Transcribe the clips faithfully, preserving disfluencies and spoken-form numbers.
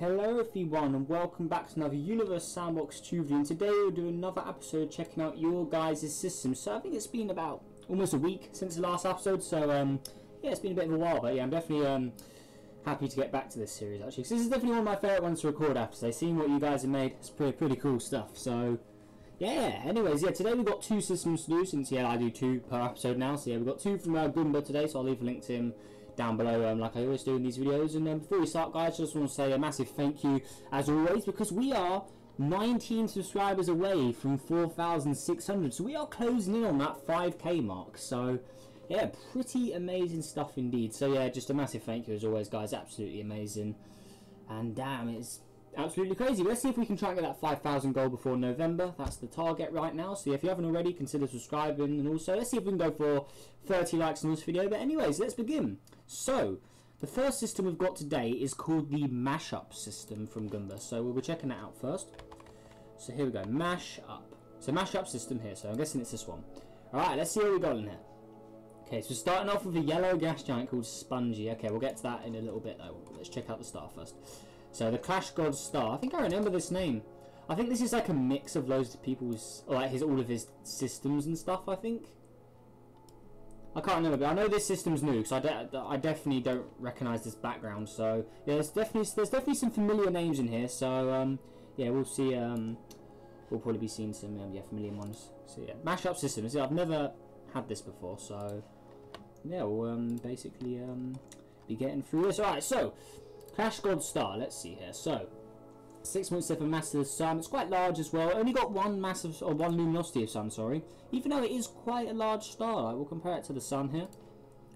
Hello everyone and welcome back to another Universe Sandbox two video, and today we'll do another episode checking out your guys' systems. So I think it's been about almost a week since the last episode, so um, yeah, it's been a bit of a while, but yeah, I'm definitely um, happy to get back to this series actually. So this is definitely one of my favourite ones to record after today, seeing what you guys have made. It's pretty, pretty cool stuff, so yeah, anyways, yeah, today we've got two systems to do, since yeah, I do two per episode now, so yeah, we've got two from uh, Goomba today, so I'll leave a link to him down below, um, like I always do in these videos. And um, before we start, guys, just want to say a massive thank you as always, because we are nineteen subscribers away from four thousand six hundred, so we are closing in on that five K mark, so yeah, pretty amazing stuff indeed. So yeah, just a massive thank you as always, guys, absolutely amazing, and damn, it's absolutely crazy. Let's see if we can try and get that five thousand goal before November. That's the target right now, so if you haven't already, consider subscribing, and also let's see if we can go for thirty likes on this video. But anyways, let's begin. So the first system we've got today is called the mashup system from Goomba, so we'll be checking that out first. So here we go, mash up. So mashup system here, so I'm guessing it's this one. Alright, let's see what we got in here. Okay, so starting off with a yellow gas giant called Spongy. Okay, we'll get to that in a little bit though. Let's check out the star first. So the Clash God Star, I think I remember this name. I think this is like a mix of loads of people's, or like his, all of his systems and stuff, I think. I can't remember, but I know this system's new, because I, de I definitely don't recognise this background. So yeah, there's definitely there's definitely some familiar names in here. So um, yeah, we'll see. Um, we'll probably be seeing some um, yeah familiar ones. So yeah, mashup systems. Yeah, I've never had this before, so yeah, we'll um, basically um, be getting through this. All right, so Clash God Star, let's see here. So, six point seven masses of sun. It's quite large as well. Only got one massive, or one luminosity of sun, sorry. Even though it is quite a large star, like, we'll compare it to the sun here.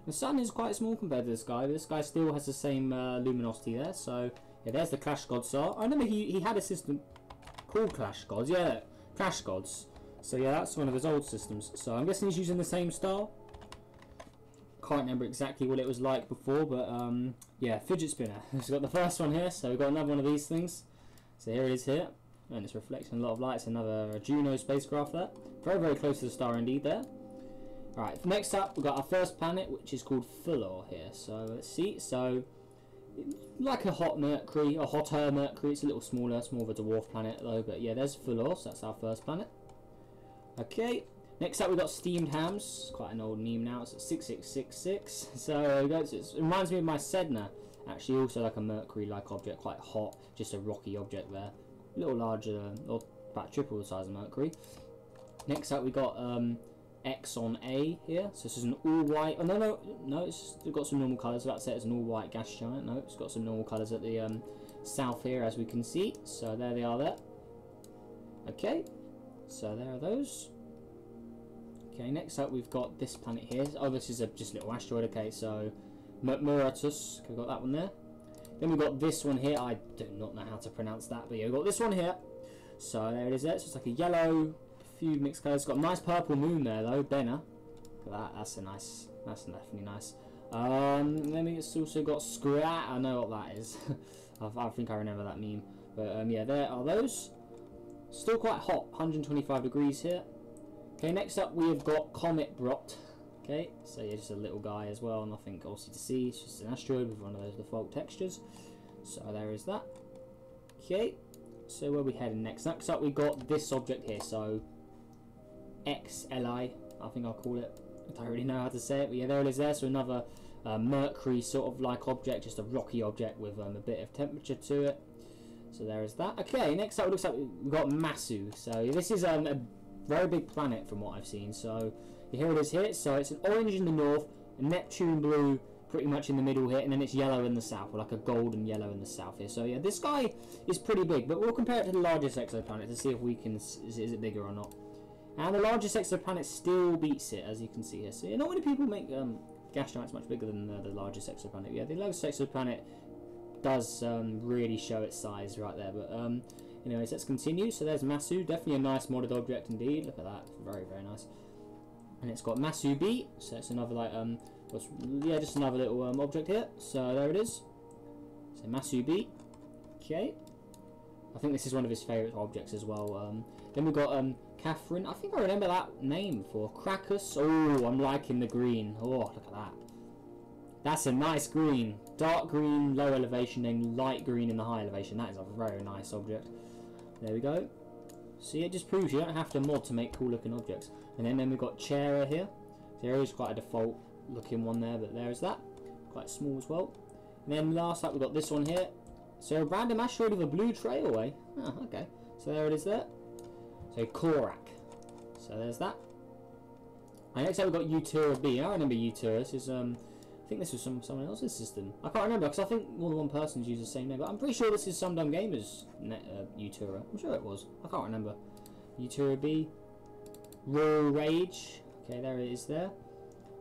The sun is quite small compared to this guy, but this guy still has the same uh, luminosity there. So, yeah, there's the Clash God Star. I remember he, he had a system called Clash Gods. Yeah, look, Clash Gods. So, yeah, that's one of his old systems. So, I'm guessing he's using the same star. Can't remember exactly what it was like before, but um, yeah, fidget spinner. We've got the first one here, so we've got another one of these things. So here it is here, and it's reflecting a lot of light. It's another Juno spacecraft there. Very, very close to the star indeed there. Alright, next up we've got our first planet, which is called Fulor here. So let's see, so like a hot Mercury, a hotter Mercury. It's a little smaller, it's more of a dwarf planet though, but yeah, there's Fulor, so that's our first planet. Okay. Next up, we've got Steamed Hams. It's quite an old meme now. It's at six six six six. So it reminds me of my Sedna. Actually, also like a Mercury-like object, quite hot. Just a rocky object there. A little larger, or about triple the size of Mercury. Next up, we got um, Exon A here. So this is an all-white. Oh, no, no, no. It's got some normal colours. That's it. It's an all-white gas giant. No, it's got some normal colours at the um, south here, as we can see. So there they are there. Okay. So there are those. Okay, next up we've got this planet here. Oh, this is a just little asteroid. Okay, so Muratus. Okay, we've got that one there. Then we've got this one here. I do not know how to pronounce that, but yeah, we've got this one here. So there it is there. So it's like a yellow, few mixed colours. It's got a nice purple moon there though, Benna. Look at that, that's a nice, that's definitely nice. Um, then it's also got Scrat. I know what that is. I, I think I remember that meme. But um, yeah, there are those. Still quite hot, one hundred twenty-five degrees here. Okay, next up we have got Comet Brot. Okay, so yeah, just a little guy as well, nothing obviously to see, it's just an asteroid with one of those default textures. So there is that. Okay, so where are we heading next? Next up we got this object here, so X L I, I think I'll call it. I don't really know how to say it, but yeah, there it is there. So another uh, Mercury sort of like object, just a rocky object with um, a bit of temperature to it. So there is that. Okay, next up it looks like we've got Masu. So yeah, this is um, a very big planet from what I've seen, so here it is here. So it's an orange in the north, a Neptune blue pretty much in the middle here, and then it's yellow in the south, or like a golden yellow in the south here. So yeah, this guy is pretty big, but we'll compare it to the largest exoplanet to see if we can, is, is it bigger or not. And the largest exoplanet still beats it, as you can see here. So yeah, not many people make um, gas giants much bigger than the, the largest exoplanet. Yeah, the largest exoplanet does um, really show its size right there, but um, anyways, let's continue. So there's Masu, definitely a nice modded object indeed. Look at that, very, very nice. And it's got Masu B, so it's another like um, yeah, just another little um, object here. So there it is. So Masu B. Okay. I think this is one of his favourite objects as well. Um, then we've got um, Catherine. I think I remember that name for Krakus. Oh, I'm liking the green. Oh, look at that. That's a nice green. Dark green, low elevation, then light green in the high elevation. That is a very nice object. There we go. See, it just proves you don't have to mod to make cool looking objects. And then, then we've got Chera here. There is quite a default looking one there, but there is that. Quite small as well. And then last up, we've got this one here. So a random asteroid with a blue trail away. Oh, okay. So there it is there. So Korak. So there's that. And next up we've got Utura B. I remember Utura. This is, um, I think this was some someone else's system. I can't remember because I think more than one person's used the same name. But I'm pretty sure this is Sundown Gamer's net, uh, Utura. I'm sure it was. I can't remember. Utura B. Royal Rage. Okay, there it is there.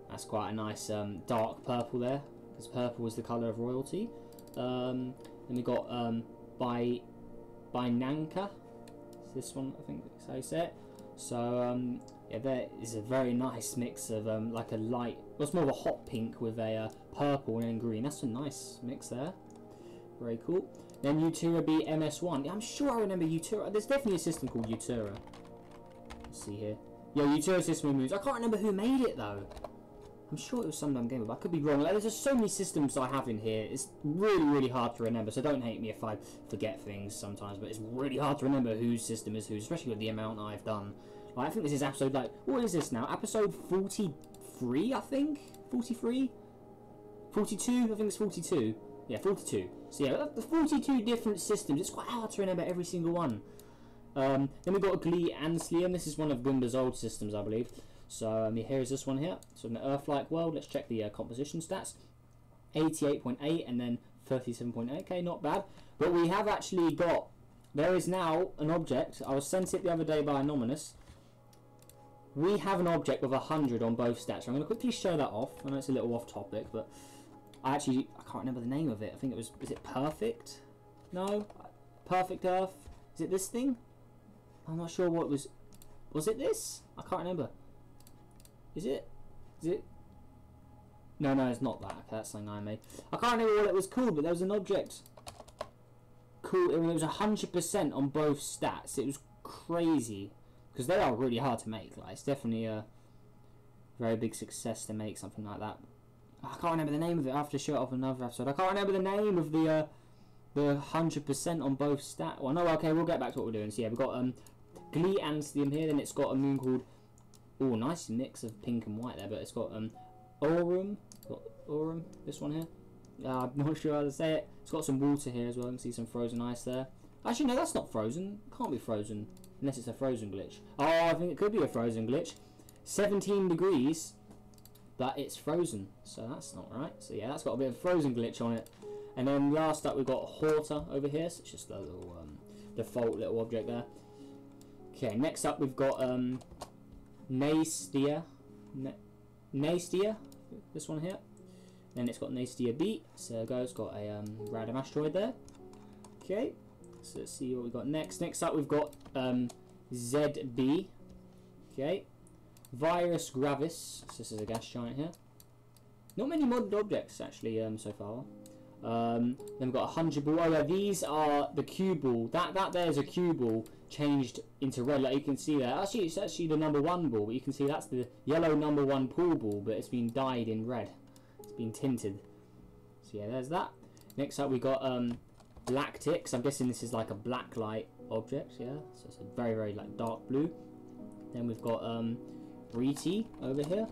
That's quite a nice um, dark purple there. Because purple is the colour of royalty. Um, then we got um, by Binanka. It's this one, I think that's how you say it. So um, yeah, there is a very nice mix of um, like a light, well, it's more of a hot pink with a uh, purple and green. That's a nice mix there. Very cool. Then Utura B M S one. I'm sure I remember Utura. There's definitely a system called Utura. Let's see here. Yeah, Utura system removes. I can't remember who made it though. I'm sure it was Sundown Gamer, but I could be wrong. Like, there's just so many systems I have in here. It's really, really hard to remember, so don't hate me if I forget things sometimes, but it's really hard to remember whose system is whose, especially with the amount I've done. Like, I think this is episode, like, what is this now? Episode forty-three, I think? forty-three? forty-two? I think it's forty-two. Yeah, forty-two. So, yeah, the forty-two different systems. It's quite hard to remember every single one. Um, then we've got Glee and Sleum. This is one of Goomba's old systems, I believe. So um, here is this one here. So in the Earth-like world, let's check the uh, composition stats. eighty-eight point eight and then thirty-seven point eight. Okay, not bad. But we have actually got, there is now an object. I was sent it the other day by Anonymous. We have an object with one hundred on both stats. So I'm going to quickly show that off. I know it's a little off topic, but I actually, I can't remember the name of it. I think it was, is it Perfect? No? Perfect Earth? Is it this thing? I'm not sure what it was. Was it this? I can't remember. Is it? Is it? No, no, it's not that. Okay, that's something I made. I can't remember what it was called, but there was an object. Cool. It was one hundred percent on both stats. It was crazy. Because they are really hard to make. Like, it's definitely a very big success to make something like that. I can't remember the name of it. I have to show it off another episode. I can't remember the name of the uh, the one hundred percent on both stats. Well, no, okay, we'll get back to what we're doing. So, yeah, we've got um, Glee Anstium here. Then it's got a moon called... Oh, nice mix of pink and white there, but it's got um, Aurum, got Aurum, this one here. Uh, I'm not sure how to say it. It's got some water here as well. You can see some frozen ice there. Actually, no, that's not frozen. It can't be frozen, unless it's a frozen glitch. Oh, I think it could be a frozen glitch. seventeen degrees, but it's frozen, so that's not right. So yeah, that's got a bit of frozen glitch on it. And then last up, we've got Horta over here. So it's just a little um, default little object there. Okay, next up we've got... Um, Nastia, Na Nastia, this one here. Then it's got Nastia B. So go, it's got a um, random asteroid there. Okay, so let's see what we got next. Next up, we've got um, Z B. Okay, Virus Gravis. So this is a gas giant here. Not many modern objects actually um, so far. Um, then we've got a hundred ball. Oh yeah, these are the cue ball. That that there is a cue ball changed into red. Like you can see there. Actually, it's actually the number one ball. But you can see that's the yellow number one pool ball, but it's been dyed in red. It's been tinted. So yeah, there's that. Next up we got um, Lactics. I'm guessing this is like a black light object. Yeah, so it's a very very like dark blue. Then we've got um, Riti over here.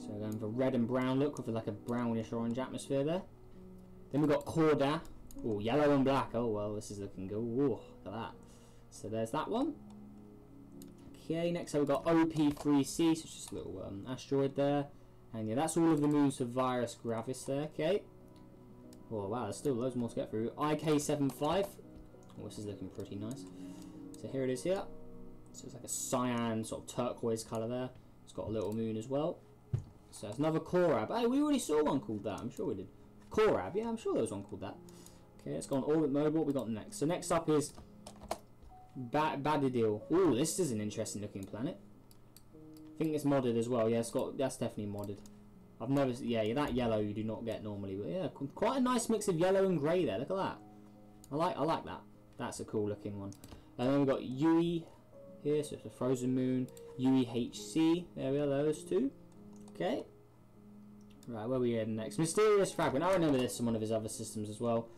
So we're going for red and brown look with like a brownish orange atmosphere there. Then we've got Corda. Oh, yellow and black. Oh, well, this is looking good. Oh, look at that. So there's that one. Okay, next up we've got O P three C. So it's just a little um, asteroid there. And yeah, that's all of the moves for Virus Gravis there. Okay. Oh, wow, there's still loads more to get through. I K seventy-five. Oh, this is looking pretty nice. So here it is here. So it's like a cyan, sort of turquoise colour there. It's got a little moon as well. So that's another Korab. Hey, we already saw one called that. I'm sure we did. Korab, yeah, I'm sure there was one called that. Okay, let's go on orbit mode. What we got next? So next up is ba Badadil. Ooh, this is an interesting looking planet. I think it's modded as well. Yeah, it's got, that's definitely modded. I've noticed, yeah, that yellow you do not get normally, but yeah, quite a nice mix of yellow and grey there. Look at that. I like, I like that. That's a cool looking one. And then we've got Yui here, so it's a frozen moon. Yui H C. There we are, those two. Okay. Right, where are we heading next? Mysterious Fragment. I remember this from one of his other systems as well.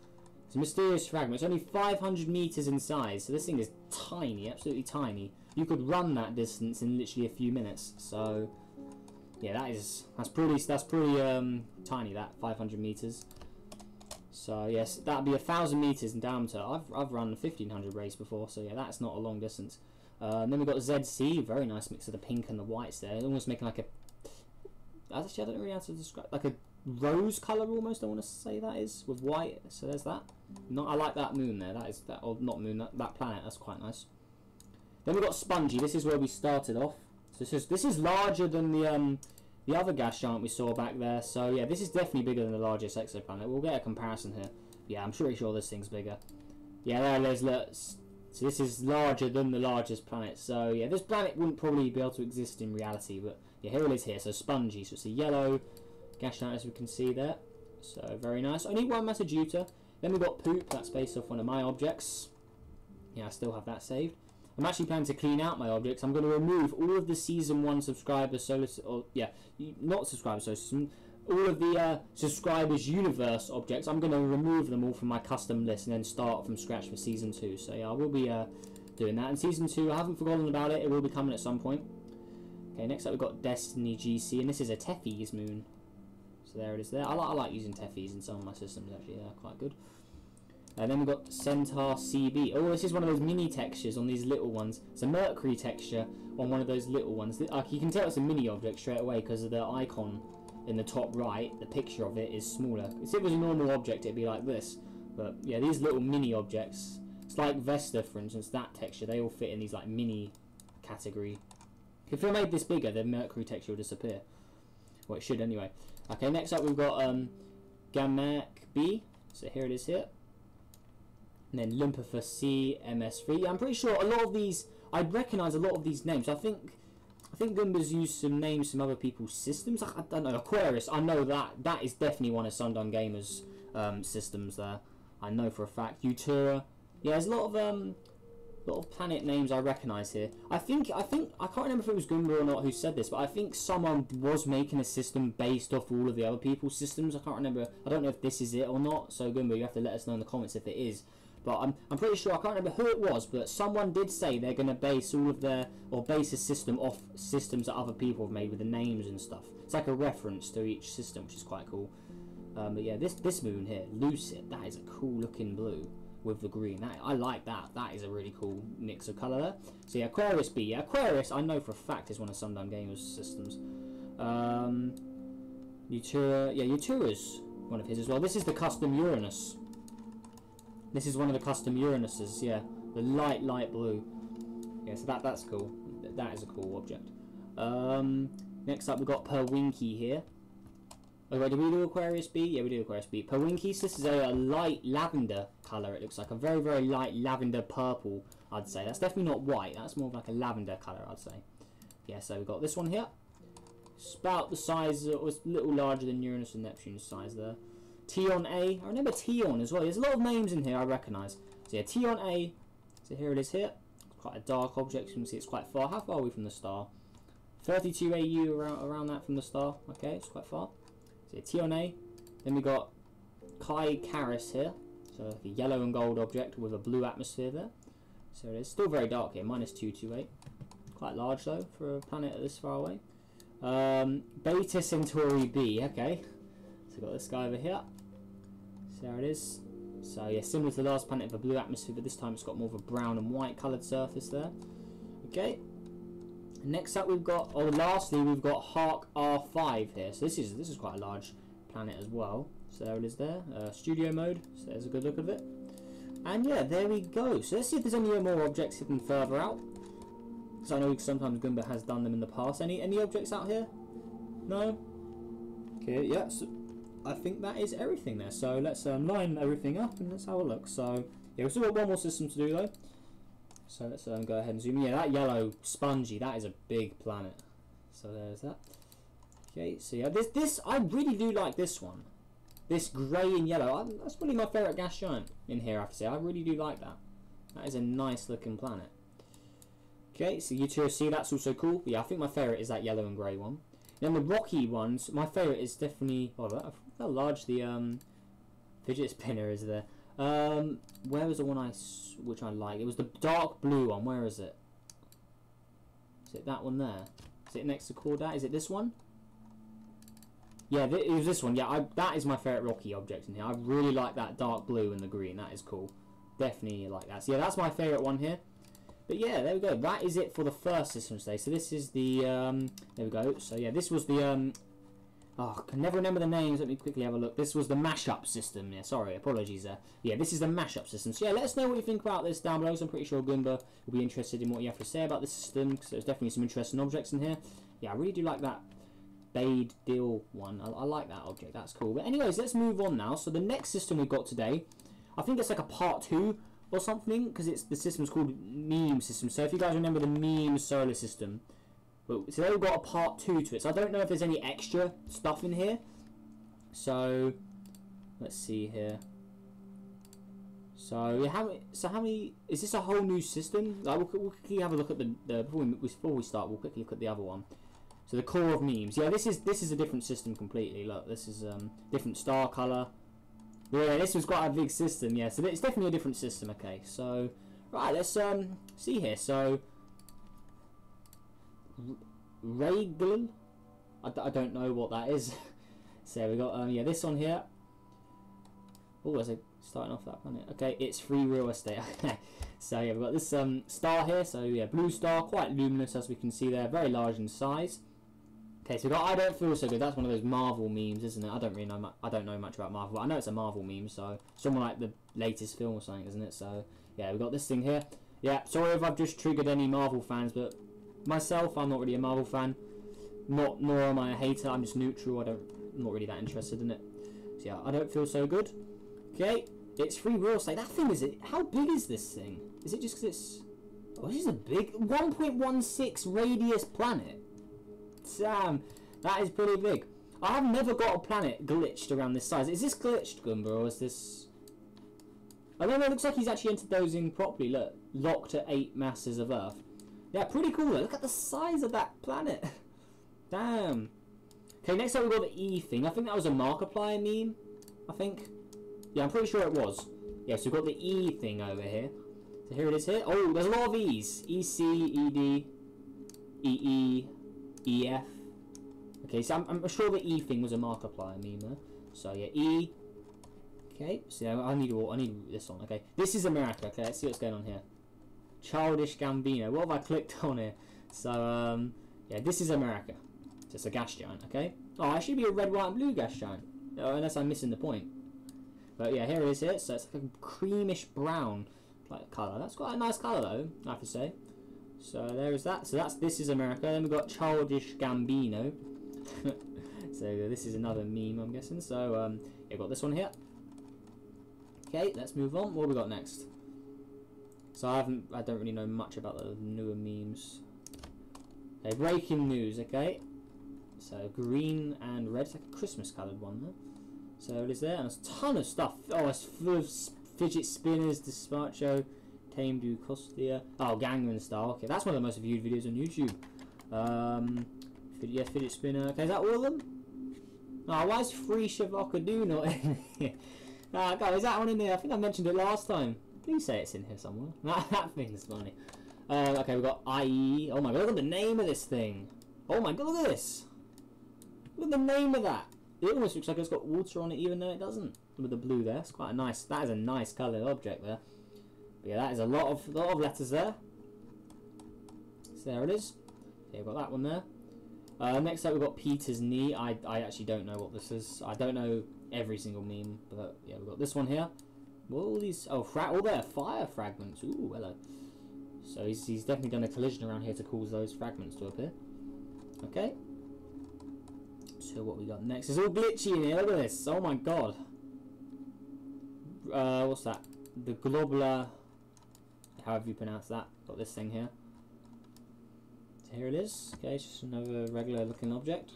It's a Mysterious Fragment. It's only five hundred meters in size, so this thing is tiny, absolutely tiny. You could run that distance in literally a few minutes. So, yeah, that is that's pretty that's pretty um tiny. That five hundred meters. So yes, that'd be a thousand meters in diameter. I've I've run the fifteen hundred race before, so yeah, that's not a long distance. Uh, then we got Z C, very nice mix of the pink and the whites there, almost making like a. Actually, I don't really know how to describe, like a rose color almost. I want to say that is with white. So there's that. Not I like that moon there. That is that or not moon that, that planet. That's quite nice. Then we got Spongy. This is where we started off. So this is this is larger than the um the other gas giant we saw back there. So yeah, this is definitely bigger than the largest exoplanet. We'll get a comparison here. Yeah, I'm pretty sure this thing's bigger. Yeah, there, there's look. So this is larger than the largest planet. So yeah, this planet wouldn't probably be able to exist in reality, but yeah, here it is here. So Spongy. So it's a yellow gas giant as we can see there. So very nice. Only one Massajuta. Then we got Poop. That's based off one of my objects. Yeah, I still have that saved. I'm actually planning to clean out my objects. I'm going to remove all of the season one subscribers, so or yeah, not subscribers, so all of the uh, subscribers universe objects. I'm going to remove them all from my custom list and then start from scratch for season two. So yeah, I will be uh, doing that. And season two, I haven't forgotten about it. It will be coming at some point. Okay, next up we've got Destiny G C, and this is a Tethys moon. So there it is. There, I like I like using Tethys in some of my systems actually. They're quite good. And then we've got Centaur C B. Oh, this is one of those mini textures on these little ones. It's a Mercury texture on one of those little ones. Like, you can tell it's a mini object straight away because of the icon in the top right. The picture of it is smaller. If it was a normal object, it'd be like this. But yeah, these little mini objects. It's like Vesta, for instance, that texture. They all fit in these like mini category. If I made this bigger, the Mercury texture will disappear. Well, it should anyway. Okay, next up we've got um, Gamak B. So here it is here. And then Lumper for C M S three. Yeah, I'm pretty sure a lot of these, I recognise a lot of these names. I think I think Gumba's used some names from other people's systems. I, I don't know, Aquarius, I know that. That is definitely one of Sundown Gamer's um, systems there. I know for a fact. Utura. Yeah, there's a lot of um, lot of planet names I recognise here. I think, I think, I can't remember if it was Gumba or not who said this, but I think someone was making a system based off all of the other people's systems. I can't remember. I don't know if this is it or not. So Gumba, you have to let us know in the comments if it is. But I'm, I'm pretty sure, I can't remember who it was, but someone did say they're going to base all of their, or base a system off systems that other people have made with the names and stuff. It's like a reference to each system, which is quite cool. Um, but yeah, this this moon here, Lucid, that is a cool looking blue with the green. That, I like that. That is a really cool mix of colour there. So yeah, Aquarius B. Yeah, Aquarius, I know for a fact, is one of Sundown Gamer's systems. Um, Utura, yeah, Utura's one of his as well. This is the custom Uranus. This is one of the custom Uranuses, yeah. The light, light blue. Yeah, so that, that's cool. That is a cool object. Um, next up, we've got Perwinky here. Oh, wait, do we do Aquarius B? Yeah, we do Aquarius B. Perwinky, so this is a, a light lavender colour, it looks like. A very, very light lavender purple, I'd say. That's definitely not white. That's more of like a lavender colour, I'd say. Yeah, so we've got this one here. Spout the size, it was a little larger than Uranus and Neptune's size there. Tion A. I remember Tion as well. There's a lot of names in here I recognise. So yeah, Tion A. So here it is here. It's quite a dark object. You can see it's quite far. How far are we from the star? thirty-two A U around, around that from the star. Okay, it's quite far. So yeah, Tion A. Then we got Kai Karis here. So like a yellow and gold object with a blue atmosphere there. So it is still very dark here. Minus two two eight. Quite large though for a planet this far away. Um, Beta Centauri B. Okay. So we've got this guy over here. So there it is. So yeah, similar to the last planet of a blue atmosphere, but this time it's got more of a brown and white coloured surface there. Okay. Next up we've got, oh lastly we've got Hark R five here. So this is this is quite a large planet as well. So there it is there. Uh, studio mode. So there's a good look of it. And yeah, there we go. So let's see if there's any more objects hidden further out. Because I know sometimes Goomba has done them in the past. Any any objects out here? No? Okay, yeah. So I think that is everything there, so let's um, line everything up and let's have a look. So yeah, we've still got one more system to do though, so let's um, go ahead and zoom in. Yeah, that yellow Spongy, that is a big planet, so there's that. Okay, so yeah, this this I really do like this one, this grey and yellow. I, that's probably my favourite gas giant in here, I have to say. I really do like that. That is a nice looking planet. Okay, so U two C, that's also cool. Yeah, I think my favourite is that yellow and grey one. Then the rocky ones, my favourite is definitely, hold on, how large the um, fidget spinner is there. Um, where was the one I, which I like? It was the dark blue one. Where is it? Is it that one there? Is it next to Cordat? Is it this one? Yeah, th it was this one. Yeah, I, that is my favourite rocky object in here. I really like that dark blue and the green. That is cool. Definitely like that. So yeah, that's my favourite one here. But yeah, there we go. That is it for the first system today. So this is the, um, there we go. So yeah, this was the, um, oh, I can never remember the names. Let me quickly have a look. This was the mashup system. Yeah, sorry, apologies there. Yeah, this is the mashup system. So yeah, let us know what you think about this down below, because I'm pretty sure Goomba will be interested in what you have to say about this system, because there's definitely some interesting objects in here. Yeah, I really do like that Bade Deal one. I, I like that object. That's cool. But anyways, let's move on now. So the next system we've got today, I think it's like a part two or something, because it's the system's called Meme System. So if you guys remember the Meme Solar System, well, so they've got a part two to it. So I don't know if there's any extra stuff in here. So let's see here. So yeah, how so how many is this a whole new system? Like we'll, we'll quickly have a look at the, the before we before we start. We'll quickly look at the other one. So the core of memes. Yeah, this is this is a different system completely. Look, this is um different star color. Yeah, this was quite a big system, yeah, so it's definitely a different system, okay, so, right, let's, um, see here, so, Regal, I, I don't know what that is, so we got, um, yeah, this one here, oh, that's a, starting off that planet, okay, it's free real estate, okay, so, yeah, we've got this, um, star here, so, yeah, blue star, quite luminous, as we can see there, very large in size. Okay, so we got I Don't Feel So Good. That's one of those Marvel memes, isn't it? I don't really know. I don't know much about Marvel. But I know it's a Marvel meme, so someone like the latest film or something, isn't it? So yeah, we got this thing here. Yeah, sorry if I've just triggered any Marvel fans, but myself, I'm not really a Marvel fan. Not nor am I a hater. I'm just neutral. I don't. I'm not really that interested in it. So yeah, I Don't Feel So Good. Okay, it's free real estate. That thing is it. How big is this thing? Is it just because it's? Oh, this is a big one point one six radius planet. Damn, that is pretty big. I have never got a planet glitched around this size. Is this glitched, Goomba, or is this... I don't know, it looks like he's actually entered those in properly. Look, locked at eight masses of Earth. Yeah, pretty cool, though. Look at the size of that planet. Damn. Okay, next up we've got the E thing. I think that was a Markiplier meme, I think. Yeah, I'm pretty sure it was. Yeah, so we've got the E thing over here. So here it is here. Oh, there's a lot of E's. E C, E D, E E... E F. Okay, so I'm, I'm sure the E thing was a Markiplier meme there. So yeah, E. Okay, so I need I need this one. Okay, this is America. Okay, let's see what's going on here. Childish Gambino. What have I clicked on here? So um, yeah, this is America. So it's a gas giant. Okay. Oh, I should be a red, white, and blue gas giant. Oh, unless I'm missing the point. But yeah, here it is. Here, so it's like a creamish brown like color. That's quite a nice color though, I have to say. So there is that. So that's This is America. Then we've got Childish Gambino. So this is another meme, I'm guessing. So um, yeah, got this one here. Okay, let's move on. What have we got next? So I haven't. I don't really know much about the newer memes. Okay, breaking news. Okay. So green and red. It's like a Christmas-coloured one there. So it is there. And there's a ton of stuff. Oh, it's full of fidget spinners, Despacito. Tame Du Costia. Oh, Gangnam Style. Okay, that's one of the most viewed videos on YouTube. Um, yes, fidget spinner. Okay, is that all of them? Oh, why is Free Shavakadu not in here? Ah, God, is that one in there? I think I mentioned it last time. Please say it's in here somewhere. That thing's funny. Uh, okay, we've got I E. Oh my God, look at the name of this thing. Oh my God, look at this. Look at the name of that. It almost looks like it's got water on it, even though it doesn't. With the blue there, it's quite a nice. That is a nice coloured object there. Yeah, that is a lot of lot of letters there. So there it is. Okay, we've got that one there. Uh, next up, we've got Peter's knee. I, I actually don't know what this is. I don't know every single meme, but yeah, we've got this one here. All these oh, fra all their fire fragments. Ooh, hello. So he's he's definitely done a collision around here to cause those fragments to appear. Okay. So what we got next is all glitchy in here. Look at this. Oh my God. Uh, what's that? The globular. However you pronounce that. Got this thing here. So here it is. Okay, it's just another regular looking object.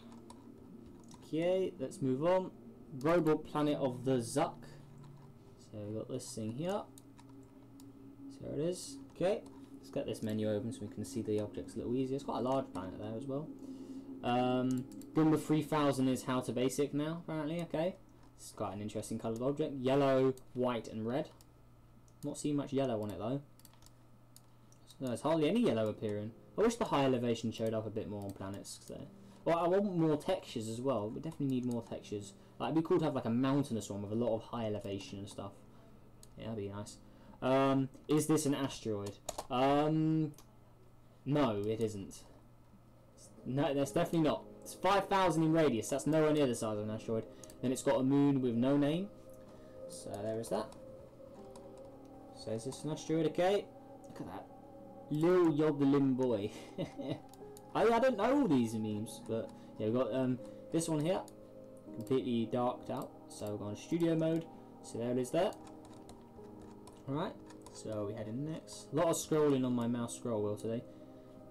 Okay, let's move on. Robot Planet of the Zuck. So we've got this thing here. So here it is. Okay, let's get this menu open so we can see the objects a little easier. It's quite a large planet there as well. Um, Gumba three thousand is How to Basic now, apparently. Okay. It's quite an interesting coloured object. Yellow, white and red. Not seeing much yellow on it though. No, there's hardly any yellow appearing. I wish the high elevation showed up a bit more on planets there. Well, I want more textures as well. We definitely need more textures. Like, it'd be cool to have like a mountainous one with a lot of high elevation and stuff. Yeah, that'd be nice. Um, is this an asteroid? Um, no, it isn't. No, that's definitely not. It's five thousand in radius. That's nowhere near the size of an asteroid. Then it's got a moon with no name. So there is that. So is this an asteroid? Okay. Look at that. Lil Yoglin boy. I, I don't know all these memes, but yeah, we've got um, this one here. Completely darked out. So we're going to studio mode. So there it is there. Alright, so we head in next. A lot of scrolling on my mouse scroll wheel today.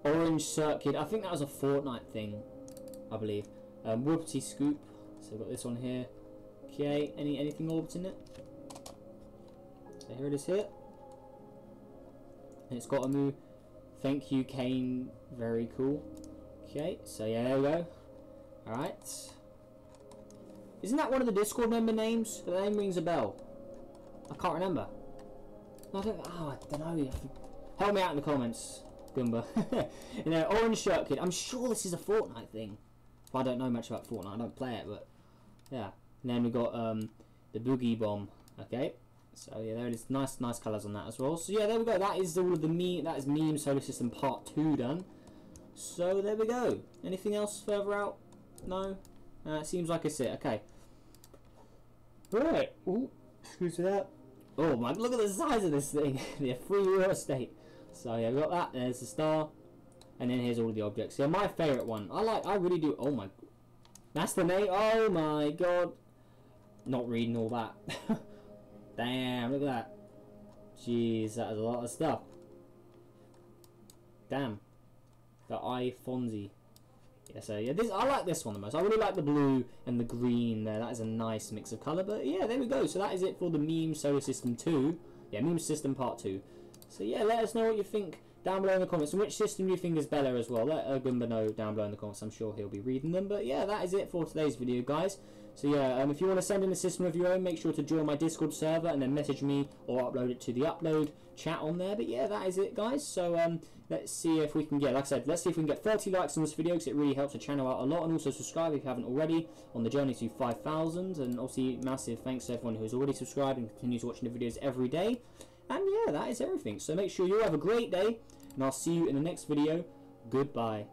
Orange circuit. I think that was a Fortnite thing, I believe. Um, Whoopty scoop. So we've got this one here. Okay, any anything orbiting it? So here it is here. And it's got a move. Thank you, Kane. Very cool. Okay, so yeah, there we go. Alright. Isn't that one of the Discord member names? The name rings a bell. I can't remember. I don't, oh, I don't know. Help me out in the comments, Goomba. You know, orange shirt kid. I'm sure this is a Fortnite thing. I don't know much about Fortnite. I don't play it, but yeah. And then we got um, the boogie bomb. Okay. So yeah, there it is. Nice, nice colours on that as well. So yeah, there we go. That is all of the meme. That is meme solar system part two done. So there we go. Anything else further out? No. Uh, it seems like it's it. Okay. Right. Ooh, excuse me that. Oh my, look at the size of this thing. The free real estate. So yeah, we got that. There's the star. And then here's all the objects. Yeah, my favourite one. I like, I really do. Oh my. That's the name. Oh my god. Not reading all that. Damn, look at that. Jeez, that is a lot of stuff. Damn. The eye Fonzie. Yeah, so yeah, this, I like this one the most. I really like the blue and the green there. That is a nice mix of colour. But yeah, there we go. So that is it for the Meme Solar System two. Yeah, Meme System Part two. So yeah, let us know what you think down below in the comments. And which system you think is better as well. Let uh, Goomba know down below in the comments. I'm sure he'll be reading them. But yeah, that is it for today's video, guys. So yeah, um, if you want to send in a system of your own, make sure to join my Discord server and then message me or upload it to the upload chat on there. But yeah, that is it, guys. So um, let's see if we can get, like I said, let's see if we can get thirty likes on this video because it really helps the channel out a lot. And also subscribe if you haven't already on the journey to five thousand. And obviously, massive thanks to everyone who's already subscribed and continues watching the videos every day. And yeah, that is everything. So make sure you have a great day and I'll see you in the next video. Goodbye.